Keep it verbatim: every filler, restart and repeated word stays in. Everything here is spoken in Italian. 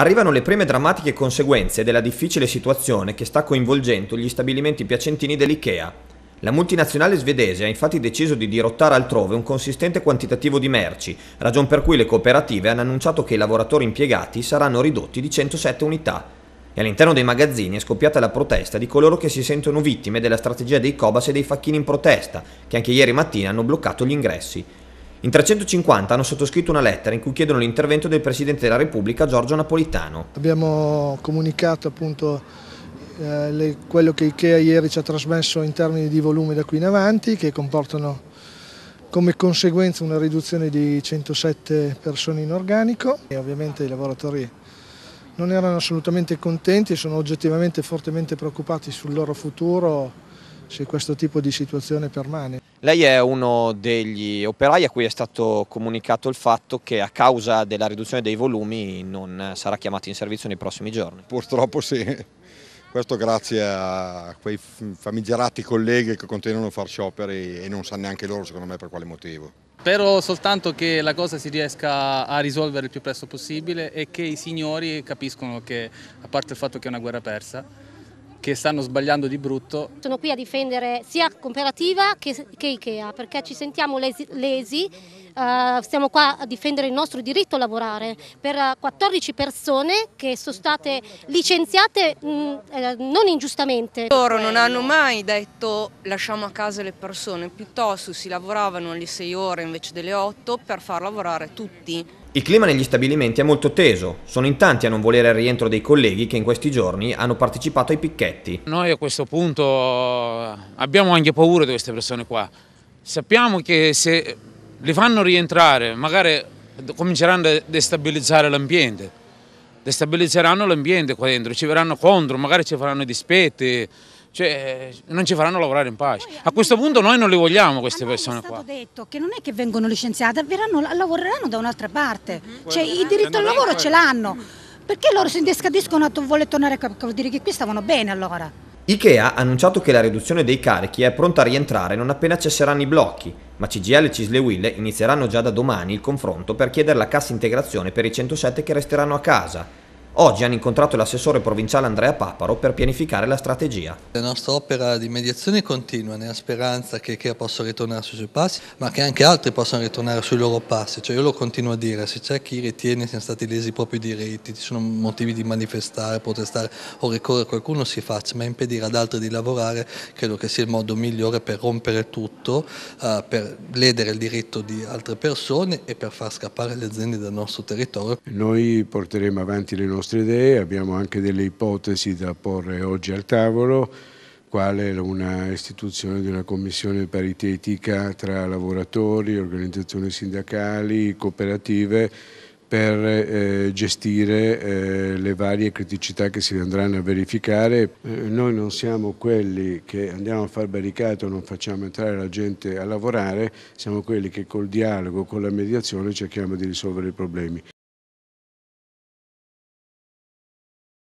Arrivano le prime drammatiche conseguenze della difficile situazione che sta coinvolgendo gli stabilimenti piacentini dell'IKEA. La multinazionale svedese ha infatti deciso di dirottare altrove un consistente quantitativo di merci, ragion per cui le cooperative hanno annunciato che i lavoratori impiegati saranno ridotti di centosette unità. E all'interno dei magazzini è scoppiata la protesta di coloro che si sentono vittime della strategia dei Cobas e dei Facchini in protesta, che anche ieri mattina hanno bloccato gli ingressi. In trecentocinquanta hanno sottoscritto una lettera in cui chiedono l'intervento del Presidente della Repubblica Giorgio Napolitano. Abbiamo comunicato appunto eh, le, quello che IKEA ieri ci ha trasmesso in termini di volumi da qui in avanti, che comportano come conseguenza una riduzione di centosette persone in organico, e ovviamente i lavoratori non erano assolutamente contenti e sono oggettivamente fortemente preoccupati sul loro futuro se questo tipo di situazione permane. Lei è uno degli operai a cui è stato comunicato il fatto che a causa della riduzione dei volumi non sarà chiamato in servizio nei prossimi giorni. Purtroppo sì, questo grazie a quei famigerati colleghi che continuano a far scioperi e non sanno neanche loro secondo me per quale motivo. Spero soltanto che la cosa si riesca a risolvere il più presto possibile e che i signori capiscono che, a parte il fatto che è una guerra persa, che stanno sbagliando di brutto. Sono qui a difendere sia cooperativa che, che IKEA, perché ci sentiamo lesi, lesi uh, stiamo qua a difendere il nostro diritto a lavorare per quattordici persone che sono state licenziate mh, eh, non ingiustamente. Loro non hanno mai detto lasciamo a casa le persone, piuttosto si lavoravano alle sei ore invece delle otto per far lavorare tutti. Il clima negli stabilimenti è molto teso, sono in tanti a non volere il rientro dei colleghi che in questi giorni hanno partecipato ai picchetti. Noi a questo punto abbiamo anche paura di queste persone qua, sappiamo che se li fanno rientrare magari cominceranno a destabilizzare l'ambiente, destabilizzeranno l'ambiente qua dentro, ci verranno contro, magari ci faranno dispetti. Cioè, non ci faranno lavorare in pace. A questo punto noi non le vogliamo queste persone qua. È stato detto che non è che vengono licenziate, verranno, lavoreranno da un'altra parte. Cioè, il diritto al lavoro ce l'hanno. Perché loro si indescadiscono a voler tornare a vuol dire che qui stavano bene allora. IKEA ha annunciato che la riduzione dei carichi è pronta a rientrare non appena cesseranno i blocchi, ma Cgil e Cisl e Uil inizieranno già da domani il confronto per chiedere la cassa integrazione per i centosette che resteranno a casa. Oggi hanno incontrato l'assessore provinciale Andrea Paparo per pianificare la strategia. La nostra opera di mediazione continua nella speranza che IKEA possa ritornare sui suoi passi, ma che anche altri possano ritornare sui loro passi. Cioè io lo continuo a dire, se c'è chi ritiene siano stati lesi i propri diritti, ci sono motivi di manifestare, protestare o ricorrere a qualcuno, si faccia, ma impedire ad altri di lavorare credo che sia il modo migliore per rompere tutto, uh, per ledere il diritto di altre persone e per far scappare le aziende dal nostro territorio. Noi porteremo avanti le nostre idee, abbiamo anche delle ipotesi da porre oggi al tavolo, quale una istituzione di una commissione paritetica tra lavoratori, organizzazioni sindacali, cooperative per eh, gestire eh, le varie criticità che si andranno a verificare. Eh, noi non siamo quelli che andiamo a far barricate o non facciamo entrare la gente a lavorare, siamo quelli che col dialogo, con la mediazione cerchiamo di risolvere i problemi.